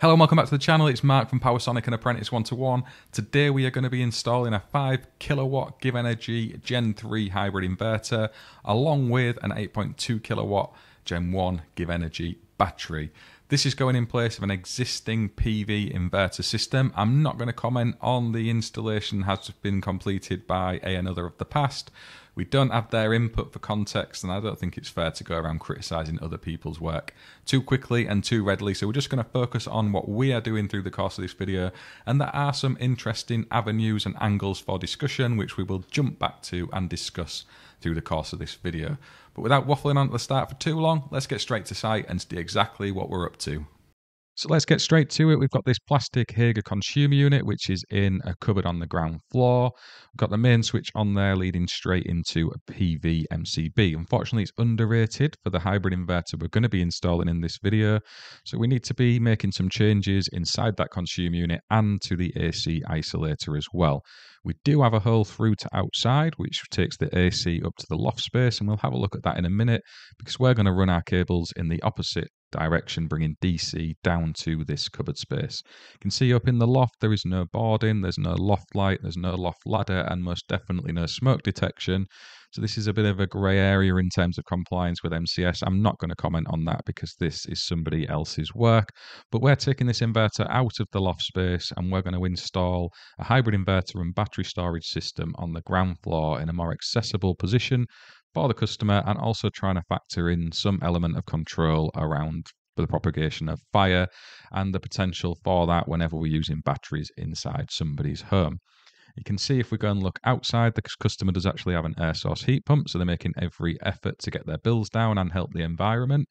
Hello and welcome back to the channel. It's Mark from Powersonic and Apprentice One to One. Today we are going to be installing a 5 kilowatt GivEnergy Gen 3 hybrid inverter along with an 8.2 kilowatt Gen 1 GivEnergy battery. This is going in place of an existing PV inverter system. I'm not going to comment on the installation has been completed by another of the past. We don't have their input for context, and I don't think it's fair to go around criticizing other people's work too quickly and too readily. So we're just going to focus on what we are doing through the course of this video. And there are some interesting avenues and angles for discussion, which we will jump back to and discuss through the course of this video. But without waffling on at the start for too long, let's get straight to site and see exactly what we're up to. So let's get straight to it. We've got this plastic Hager consumer unit, which is in a cupboard on the ground floor. We've got the main switch on there leading straight into a PV MCB. Unfortunately, it's underrated for the hybrid inverter we're going to be installing in this video. So we need to be making some changes inside that consumer unit and to the AC isolator as well. We do have a hole through to outside, which takes the AC up to the loft space, and we'll have a look at that in a minute because we're going to run our cables in the opposite direction, bringing DC down to this cupboard space. You can see up in the loft there is no boarding, there's no loft light, there's no loft ladder, and most definitely no smoke detection. So this is a bit of a grey area in terms of compliance with MCS. I'm not going to comment on that because this is somebody else's work. But we're taking this inverter out of the loft space and we're going to install a hybrid inverter and battery storage system on the ground floor in a more accessible position for the customer, and also trying to factor in some element of control around the propagation of fire and the potential for that whenever we're using batteries inside somebody's home. You can see if we go and look outside, the customer does actually have an air source heat pump, so they're making every effort to get their bills down and help the environment.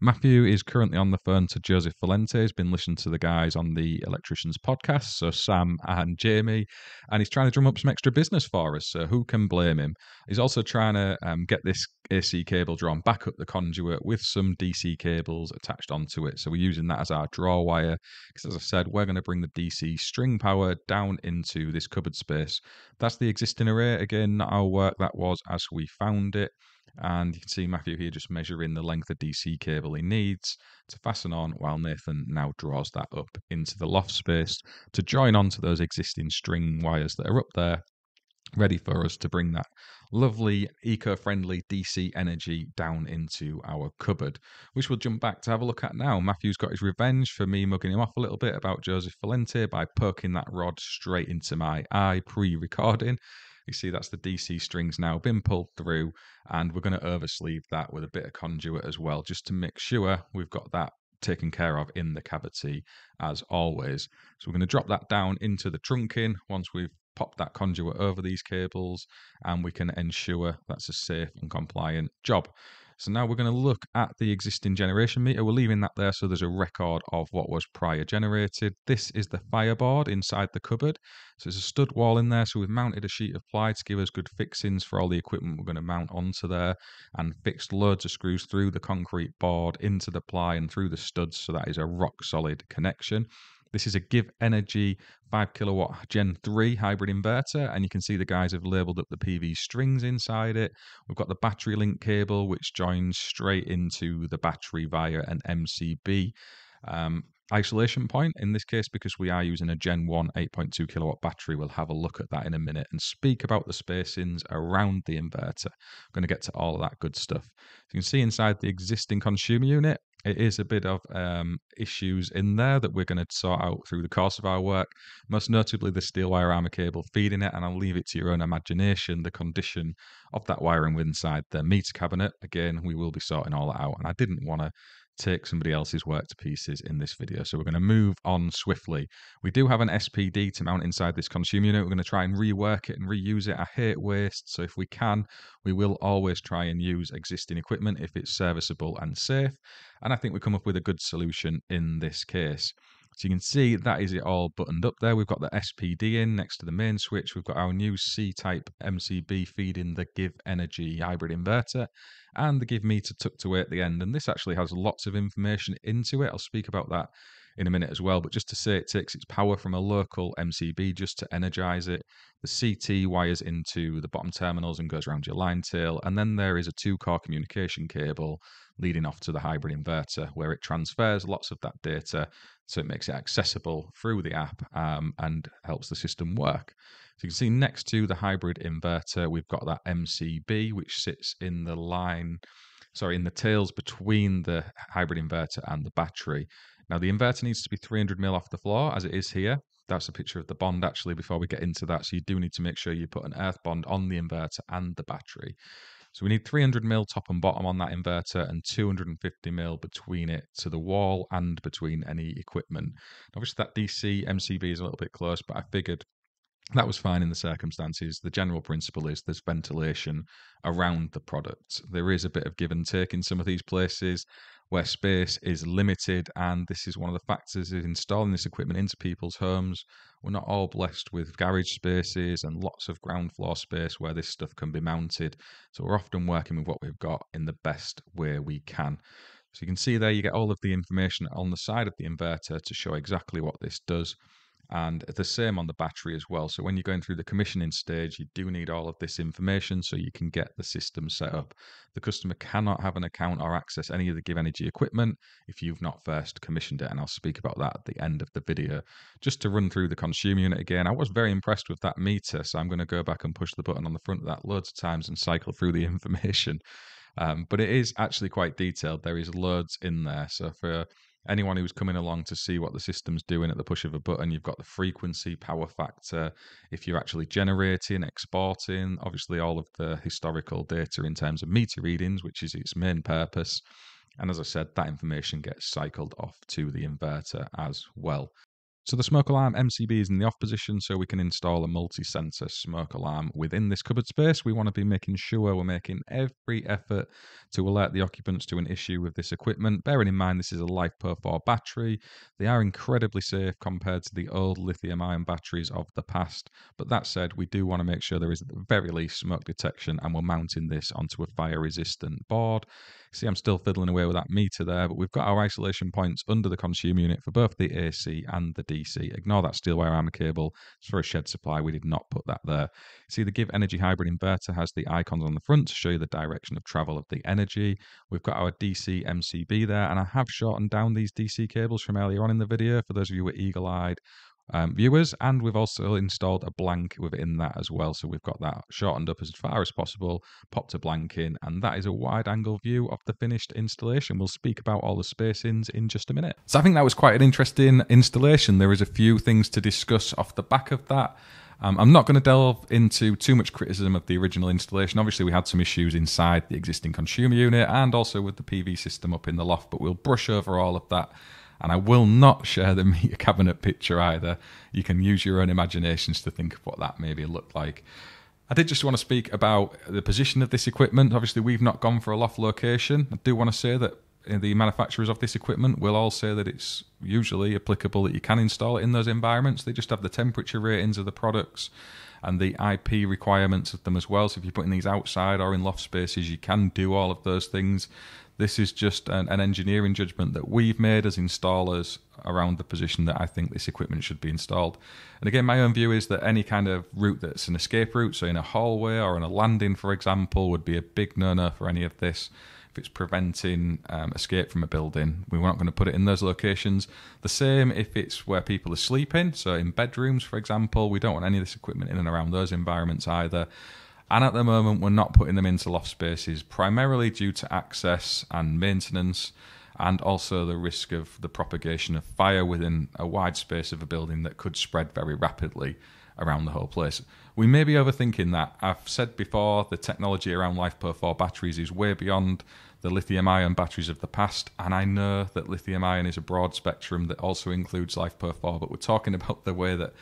Matthew is currently on the phone to Joseph Valente. He's been listening to the guys on the electricians podcast, so Sam and Jamie, and he's trying to drum up some extra business for us, so who can blame him? He's also trying to get this AC cable drawn back up the conduit with some DC cables attached onto it. So we're using that as our draw wire because, as I said, we're going to bring the DC string power down into this cupboard space. That's the existing array. Again, not our work, that was as we found it. And you can see Matthew here just measuring the length of DC cable he needs to fasten on, while Nathan now draws that up into the loft space to join onto those existing string wires that are up there, ready for us to bring that lovely eco-friendly DC energy down into our cupboard, which we'll jump back to have a look at now. Matthew's got his revenge for me mugging him off a little bit about Joseph Valente by poking that rod straight into my eye pre-recording. You see that's the DC strings now been pulled through, and we're going to oversleeve that with a bit of conduit as well, just to make sure we've got that taken care of in the cavity as always. So we're going to drop that down into the trunking once we've pop that conduit over these cables, and we can ensure that's a safe and compliant job. So now we're going to look at the existing generation meter. We're leaving that there so there's a record of what was prior generated. This is the fireboard inside the cupboard. So there's a stud wall in there, so we've mounted a sheet of ply to give us good fixings for all the equipment we're going to mount onto there, and fixed loads of screws through the concrete board into the ply and through the studs, so that is a rock solid connection. This is a GivEnergy 5 kilowatt Gen 3 hybrid inverter, and you can see the guys have labelled up the PV strings inside it. We've got the battery link cable, which joins straight into the battery via an MCB isolation point. In this case, because we are using a Gen 1 8.2 kilowatt battery, we'll have a look at that in a minute and speak about the spacings around the inverter. I'm going to get to all of that good stuff. So you can see inside the existing consumer unit, it is a bit of issues in there that we're going to sort out through the course of our work, most notably the steel wire armor cable feeding it, and I'll leave it to your own imagination the condition of that wiring inside the meter cabinet. Again, we will be sorting all that out, and I didn't want to take somebody else's work to pieces in this video, so we're going to move on swiftly. We do have an SPD to mount inside this consumer unit. We're going to try and rework it and reuse it. I hate waste, so if we can, we will always try and use existing equipment if it's serviceable and safe, and I think we come up with a good solution in this case. So you can see that is it all buttoned up there. We've got the SPD in next to the main switch. We've got our new C-type MCB feeding the GivEnergy hybrid inverter, and the Give meter tucked away at the end. And this actually has lots of information into it. I'll speak about that in a minute as well. But just to say, it takes its power from a local MCB just to energize it. The CT wires into the bottom terminals and goes around your line tail. And then there is a 2-core communication cable leading off to the hybrid inverter, where it transfers lots of that data, so it makes it accessible through the app and helps the system work. So you can see next to the hybrid inverter, we've got that MCB, which sits in the line, sorry, in the tails between the hybrid inverter and the battery. Now, the inverter needs to be 300 mil off the floor, as it is here. That's a picture of the bond, actually, before we get into that. So you do need to make sure you put an earth bond on the inverter and the battery. So we need 300 mil top and bottom on that inverter and 250 mil between it to the wall and between any equipment. Obviously, that DC MCB is a little bit close, but I figured that was fine in the circumstances. The general principle is there's ventilation around the product. There is a bit of give and take in some of these places where space is limited, and this is one of the factors in installing this equipment into people's homes. We're not all blessed with garage spaces and lots of ground floor space where this stuff can be mounted, so we're often working with what we've got in the best way we can. So you can see there you get all of the information on the side of the inverter to show exactly what this does, and the same on the battery as well. So when you're going through the commissioning stage, you do need all of this information so you can get the system set up. The customer cannot have an account or access any of the GivEnergy equipment if you've not first commissioned it, and I'll speak about that at the end of the video. Just to run through the consumer unit again, I was very impressed with that meter, so I'm going to go back and push the button on the front of that loads of times and cycle through the information. But it is actually quite detailed. There is loads in there, so for anyone who's coming along to see what the system's doing at the push of a button, you've got the frequency, power factor, if you're actually generating, exporting, obviously all of the historical data in terms of meter readings, which is its main purpose. And as I said, that information gets cycled off to the inverter as well. So the smoke alarm MCB is in the off position, so we can install a multi-sensor smoke alarm within this cupboard space. We want to be making sure we're making every effort to alert the occupants to an issue with this equipment. Bearing in mind, this is a LiFePO4 battery. They are incredibly safe compared to the old lithium-ion batteries of the past. But that said, we do want to make sure there is at the very least smoke detection, and we're mounting this onto a fire-resistant board. See, I'm still fiddling away with that meter there, but we've got our isolation points under the consumer unit for both the AC and the DC. Ignore that steel wire armor cable. It's for a shed supply. We did not put that there. See, the GivEnergy hybrid inverter has the icons on the front to show you the direction of travel of the energy. We've got our DC MCB there, and I have shortened down these DC cables from earlier on in the video for those of you who are eagle-eyed viewers, and we've also installed a blank within that as well, so we've got that shortened up as far as possible, popped a blank in, and that is a wide angle view of the finished installation. We'll speak about all the spacings in just a minute. So I think that was quite an interesting installation. There is a few things to discuss off the back of that. I'm not going to delve into too much criticism of the original installation. Obviously, we had some issues inside the existing consumer unit and also with the PV system up in the loft, but we'll brush over all of that. And I will not share the meter cabinet picture either. You can use your own imaginations to think of what that maybe looked like. I did just want to speak about the position of this equipment. Obviously, we've not gone for a loft location. I do want to say that the manufacturers of this equipment will all say that it's usually applicable that you can install it in those environments. They just have the temperature ratings of the products and the IP requirements of them as well. So if you're putting these outside or in loft spaces, you can do all of those things. This is just an engineering judgment that we've made as installers around the position that I think this equipment should be installed. And again, my own view is that any kind of route that's an escape route, so in a hallway or on a landing, for example, would be a big no-no for any of this. If it's preventing escape from a building, we're not going to put it in those locations. The same if it's where people are sleeping, so in bedrooms, for example, we don't want any of this equipment in and around those environments either. And at the moment, we're not putting them into loft spaces, primarily due to access and maintenance, and also the risk of the propagation of fire within a wide space of a building that could spread very rapidly around the whole place. We may be overthinking that. I've said before, the technology around LiFePO4 batteries is way beyond the lithium-ion batteries of the past, and I know that lithium-ion is a broad spectrum that also includes LiFePO4, but we're talking about the way that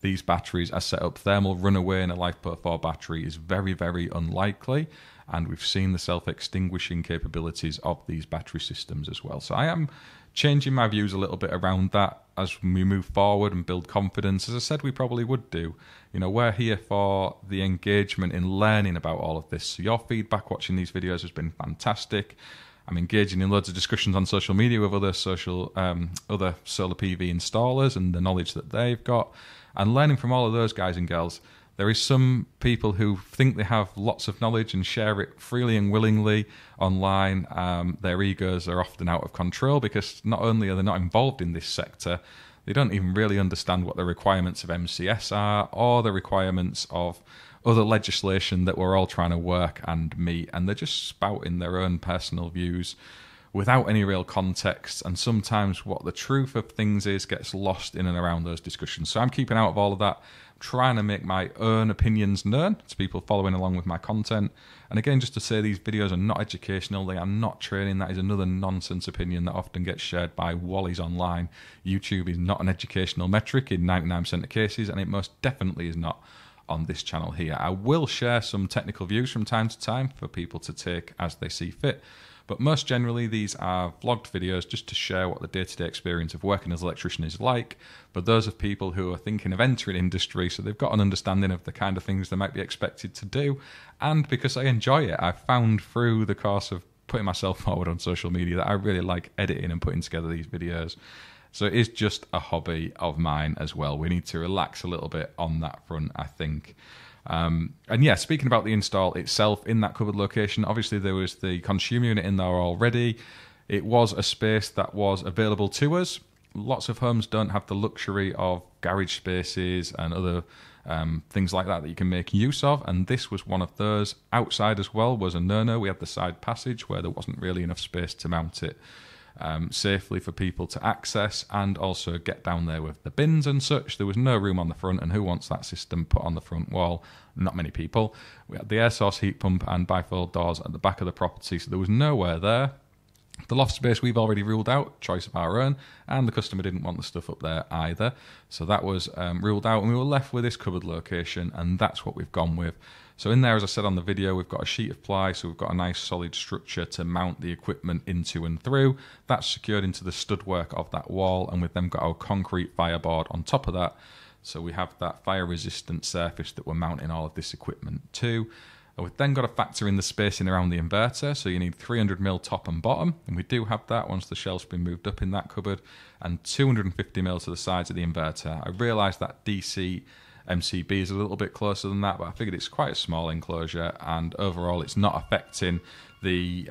these batteries are set up. Thermal runaway in a LiFePO4 battery is very, very unlikely, and we've seen the self-extinguishing capabilities of these battery systems as well. So I am changing my views a little bit around that as we move forward and build confidence, as I said we probably would do. You know, we're here for the engagement in learning about all of this. So your feedback watching these videos has been fantastic. I'm engaging in loads of discussions on social media with other other solar PV installers and the knowledge that they've got, and learning from all of those guys and girls. There is some people who think they have lots of knowledge and share it freely and willingly online. Their egos are often out of control because not only are they not involved in this sector, they don't even really understand what the requirements of MCS are or the requirements of other legislation that we're all trying to work and meet. And they're just spouting their own personal views without any real context. And sometimes what the truth of things is gets lost in and around those discussions. So I'm keeping out of all of that, trying to make my own opinions known to people following along with my content. And again, just to say, these videos are not educational. They are not training. That is another nonsense opinion that often gets shared by Wallies online. YouTube is not an educational metric in 99% of cases, and it most definitely is not on this channel here. I will share some technical views from time to time for people to take as they see fit. But most generally, these are vlogged videos just to share what the day-to-day experience of working as an electrician is like. But those of people who are thinking of entering industry, so they've got an understanding of the kind of things they might be expected to do. And because I enjoy it, I've found through the course of putting myself forward on social media that I really like editing and putting together these videos. So it is just a hobby of mine as well. We need to relax a little bit on that front, I think. And yeah, speaking about the install itself in that cupboard location, obviously there was the consumer unit in there already. It was a space that was available to us. Lots of homes don't have the luxury of garage spaces and other things like that that you can make use of. And this was one of those. Outside as well was a no-no. We had the side passage where there wasn't really enough space to mount it safely for people to access and also get down there with the bins and such. There was no room on the front, and who wants that system put on the front wall? Not many people. We had the air source heat pump and bifold doors at the back of the property, so there was nowhere there. The loft space we've already ruled out, choice of our own, and the customer didn't want the stuff up there either, so that was ruled out, and we were left with this cupboard location, and that's what we've gone with. So in there, as I said on the video, we've got a sheet of ply, so we've got a nice solid structure to mount the equipment into and through. That's secured into the stud work of that wall, and we've then got our concrete fireboard on top of that. So we have that fire-resistant surface that we're mounting all of this equipment to. And we've then got to factor in the spacing around the inverter, so you need 300mm top and bottom, and we do have that once the shelf's been moved up in that cupboard, and 250mm to the sides of the inverter. I realised that DC MCB is a little bit closer than that, but I figured it's quite a small enclosure, and overall it's not affecting the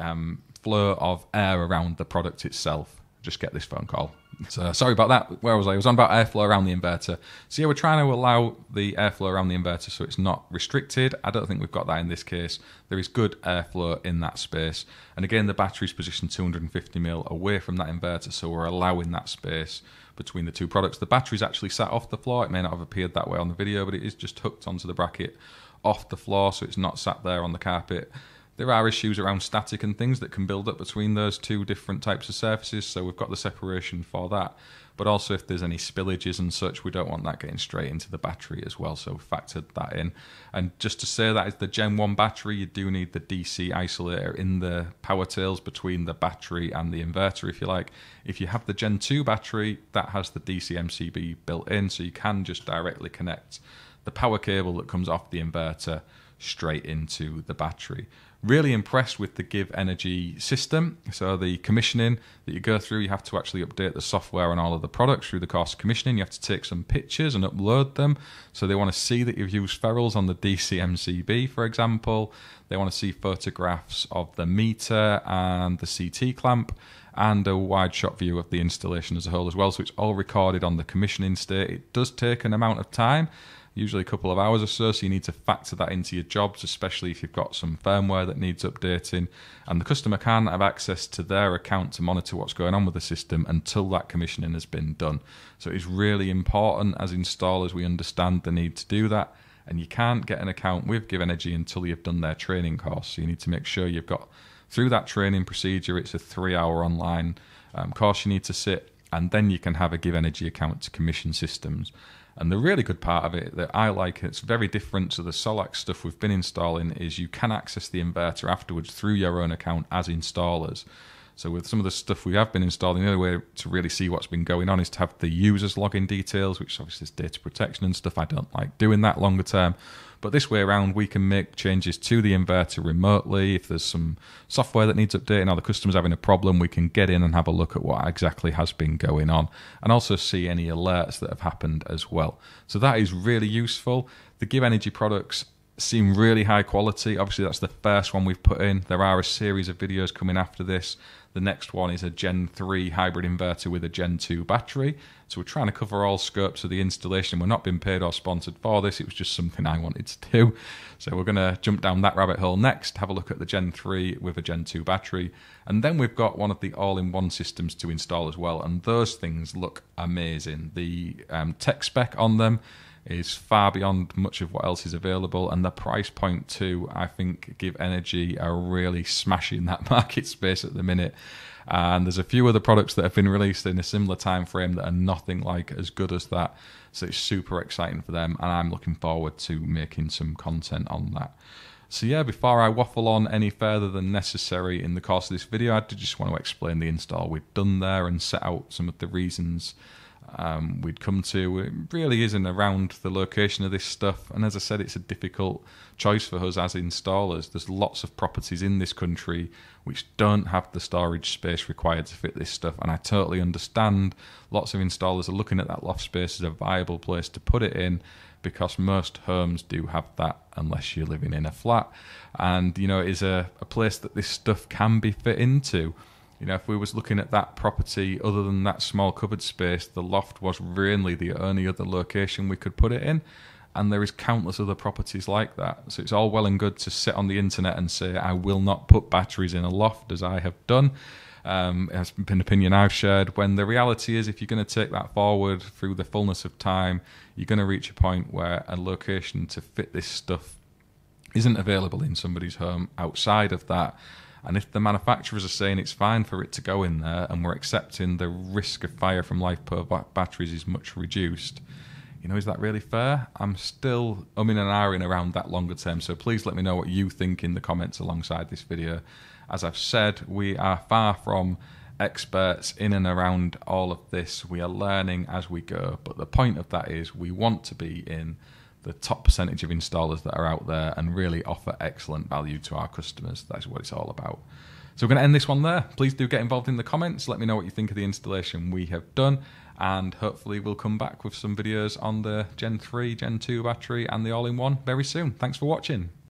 flow of air around the product itself. Just get this phone call. So sorry about that. Where was I? It was on about airflow around the inverter. So yeah, we're trying to allow the airflow around the inverter so it's not restricted. I don't think we've got that in this case. There is good airflow in that space. And again, the battery's positioned 250mm away from that inverter, so we're allowing that space between the two products. The battery's actually sat off the floor. It may not have appeared that way on the video, but it is just hooked onto the bracket off the floor, so it's not sat there on the carpet. There are issues around static and things that can build up between those two different types of surfaces, so we've got the separation for that. But also if there's any spillages and such, we don't want that getting straight into the battery as well, so we've factored that in. And just to say that is the Gen 1 battery. You do need the DC isolator in the power tails between the battery and the inverter, if you like. If you have the Gen 2 battery, that has the DC MCB built in, so you can just directly connect the power cable that comes off the inverter straight into the battery. Really impressed with the GivEnergy system. So the commissioning that you go through, you have to actually update the software on all of the products through the course of commissioning. You have to take some pictures and upload them. So they want to see that you've used ferrules on the DC MCB, for example. They want to see photographs of the meter and the CT clamp, and a wide shot view of the installation as a whole as well. So it's all recorded on the commissioning state. It does take an amount of time, usually a couple of hours or so, so you need to factor that into your jobs, especially if you've got some firmware that needs updating. And the customer can have access to their account to monitor what's going on with the system until that commissioning has been done. So it's really important as installers we understand the need to do that, and you can't get an account with GivEnergy until you've done their training course. So you need to make sure you've got through that training procedure. It's a 3-hour online course you need to sit, and then you can have a GivEnergy account to commission systems. And the really good part of it that I like, it's very different to the Solax stuff we've been installing, is you can access the inverter afterwards through your own account as installers. So with some of the stuff we have been installing, the only way to really see what's been going on is to have the user's login details, which obviously is data protection and stuff. I don't like doing that longer term. But this way around, we can make changes to the inverter remotely. If there's some software that needs updating or the customer's having a problem, we can get in and have a look at what exactly has been going on and also see any alerts that have happened as well. So that is really useful. The GivEnergy products seem really high quality. Obviously, that's the first one we've put in. There are a series of videos coming after this. The next one is a Gen 3 hybrid inverter with a Gen 2 battery. So we're trying to cover all scopes of the installation. We're not being paid or sponsored for this. It was just something I wanted to do. So we're going to jump down that rabbit hole next, have a look at the Gen 3 with a Gen 2 battery. And then we've got one of the all-in-one systems to install as well. And those things look amazing. The tech spec on them is far beyond much of what else is available, and the price point too. I think GivEnergy are really smashing that market space at the minute, and there's a few other products that have been released in a similar time frame that are nothing like as good as that, so it's super exciting for them, and I'm looking forward to making some content on that. So yeah, before I waffle on any further than necessary in the course of this video, I did just want to explain the install we've done there and set out some of the reasons we'd come to. It really isn't around the location of this stuff, and as I said, it's a difficult choice for us as installers. There's lots of properties in this country which don't have the storage space required to fit this stuff, and I totally understand lots of installers are looking at that loft space as a viable place to put it in, because most homes do have that unless you're living in a flat, and you know, it is a place that this stuff can be fit into. You know, if we was looking at that property, other than that small cupboard space, the loft was really the only other location we could put it in. And there is countless other properties like that. So it's all well and good to sit on the internet and say, I will not put batteries in a loft, as I have done. It's been an opinion I've shared, when the reality is, if you're going to take that forward through the fullness of time, you're going to reach a point where a location to fit this stuff isn't available in somebody's home outside of that. And if the manufacturers are saying it's fine for it to go in there, and we're accepting the risk of fire from LiFePO4 batteries is much reduced, you know, is that really fair? I'm still umming and ahhing around that longer term, so please let me know what you think in the comments alongside this video. As I've said, we are far from experts in and around all of this. We are learning as we go, but the point of that is we want to be in the top percentage of installers that are out there and really offer excellent value to our customers. That's what it's all about. So we're going to end this one there. Please do get involved in the comments. Let me know what you think of the installation we have done, and hopefully we'll come back with some videos on the Gen 3, Gen 2 battery and the all-in-one very soon. Thanks for watching.